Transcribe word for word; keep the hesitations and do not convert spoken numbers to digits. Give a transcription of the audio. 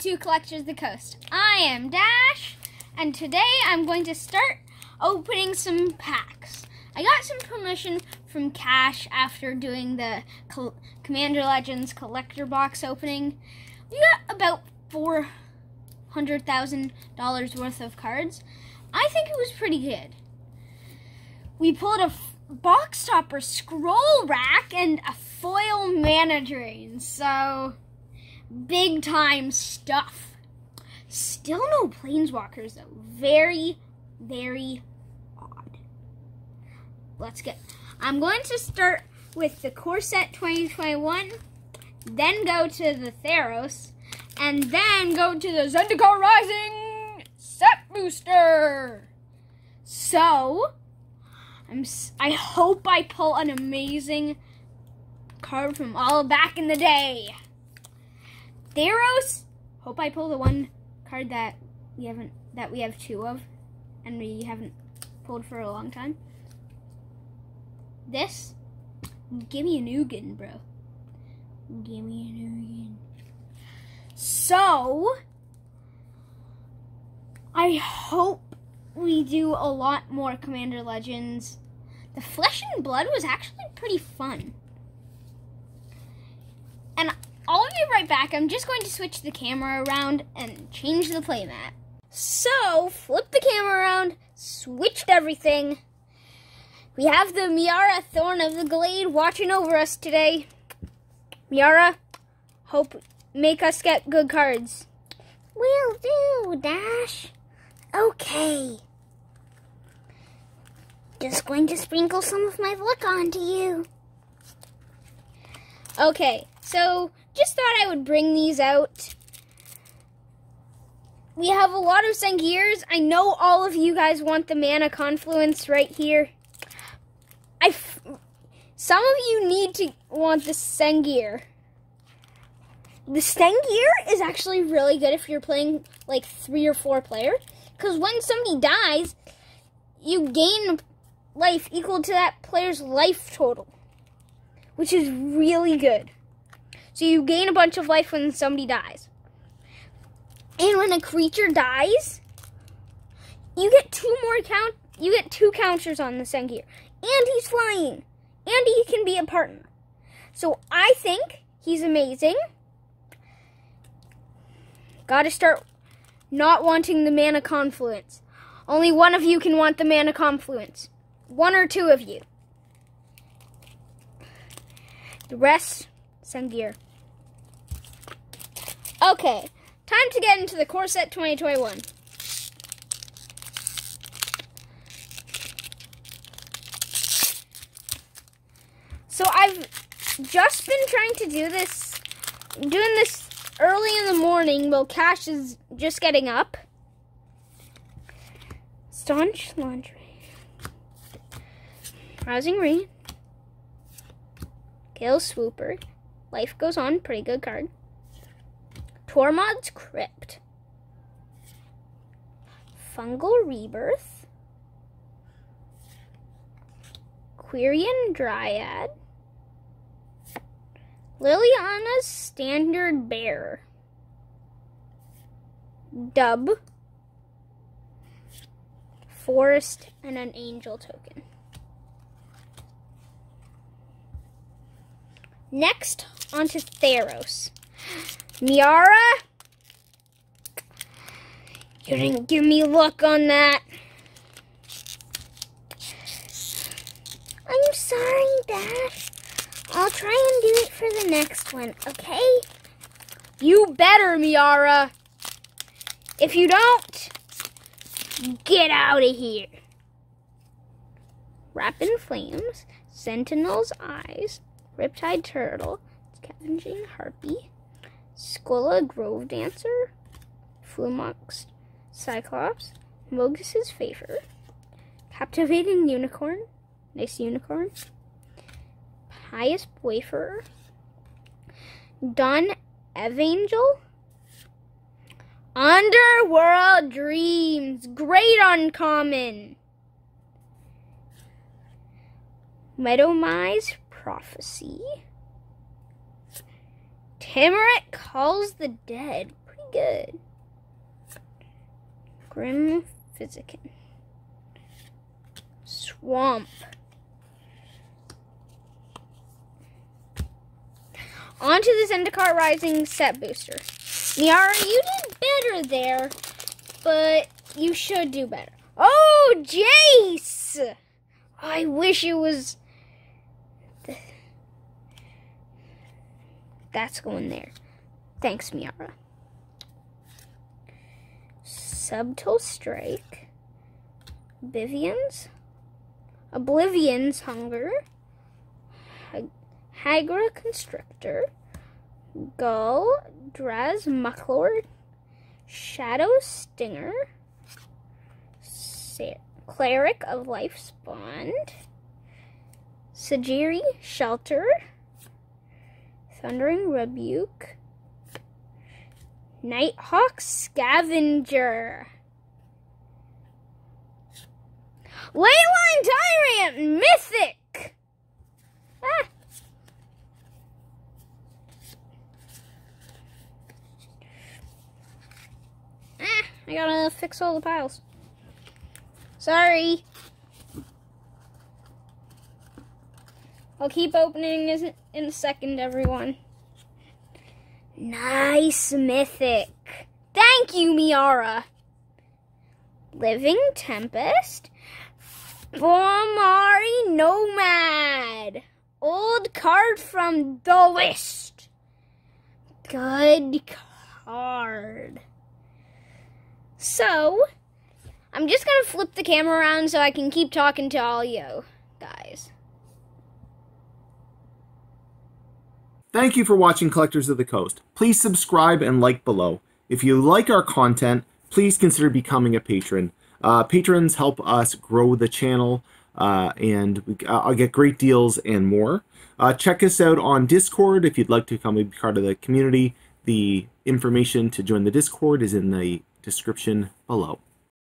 to Collectors of the Coast. I am Dash, and today I'm going to start opening some packs. I got some permission from Cash after doing the Col Commander Legends collector box opening. We got about four hundred thousand dollars worth of cards. I think it was pretty good. We pulled a f box topper scroll rack and a foil mana drain, so big time stuff. Still no planeswalkers though. Very, very odd. Let's get, I'm going to start with the Core Set twenty twenty-one, then go to the Theros, and then go to the Zendikar Rising set booster. So, I'm, I hope I pull an amazing card from all back in the day. Theros, hope I pull the one card that we haven't, that we have two of, and we haven't pulled for a long time. This, give me an Ugin, bro. Give me an Ugin. So, I hope we do a lot more Commander Legends. The Flesh and Blood was actually pretty fun. And I'll be right back. I'm just going to switch the camera around and change the playmat. So, flip the camera around, switched everything. We have the Miara Thorn of the Glade watching over us today. Miara, hope make us get good cards. Will do, Dash. Okay. Just going to sprinkle some of my luck onto you. Okay, so just thought I would bring these out. We have a lot of Sengirs. I know all of you guys want the Mana Confluence right here. I f some of you need to want the Sengir. The Sengir is actually really good if you're playing like three or four players, because when somebody dies, you gain life equal to that player's life total, which is really good. So you gain a bunch of life when somebody dies. And when a creature dies, you get two more count. You get two counters on the Sengir, and he's flying, and he can be a partner. So I think he's amazing. Got to start not wanting the Mana Confluence. Only one of you can want the Mana Confluence. One or two of you. The rest, Sengir. Okay, time to get into the Core Set twenty twenty-one. So I've just been trying to do this, doing this early in the morning while Cash is just getting up. Staunch Laundry. Rousing Ring. Kill Swooper. Life Goes On, pretty good card. Tormod's Crypt. Fungal Rebirth. Quirion Dryad. Liliana's Standard Bearer. Dub. Forest and an Angel Token. Next, on to Theros. Miara, you didn't give me luck on that. I'm sorry, Dash. I'll try and do it for the next one, okay? You better, Miara. If you don't, get out of here. Wrap in Flames, Sentinel's Eyes, Riptide Turtle, Scavenging Harpy, Squilla Grove Dancer, Flumox Cyclops, Mogus's Favor, Captivating Unicorn, nice unicorn, Pious Boyar, Don Evangel, Underworld Dreams, great uncommon, Meadowmize Prophecy. Hammerett Calls the Dead. Pretty good. Grim Physician. Swamp. On to the Zendikar Rising set booster. Miara, you did better there, but you should do better. Oh, Jace! I wish it was... That's going there. Thanks, Miara. Subtle Strike. Oblivion's. Oblivion's Hunger. Hagra Constructor. Gull. Draz Mucklord. Shadow Stinger. Cleric of Life's Bond. Sagiri Shelter. Thundering Rebuke. Nighthawk Scavenger. Leyline Tyrant Mythic. Ah. Ah, I gotta fix all the piles. Sorry. I'll keep opening in a second, everyone. Nice mythic. Thank you, Miara. Living Tempest. Bomari Nomad. Old card from the West. Good card. So, I'm just going to flip the camera around so I can keep talking to all you guys. Thank you for watching Collectors of the Coast. Please subscribe and like below. If you like our content, please consider becoming a patron. Uh, patrons help us grow the channel uh, and we, uh, I'll get great deals and more. Uh, check us out on Discord if you'd like to become a part of the community. The information to join the Discord is in the description below.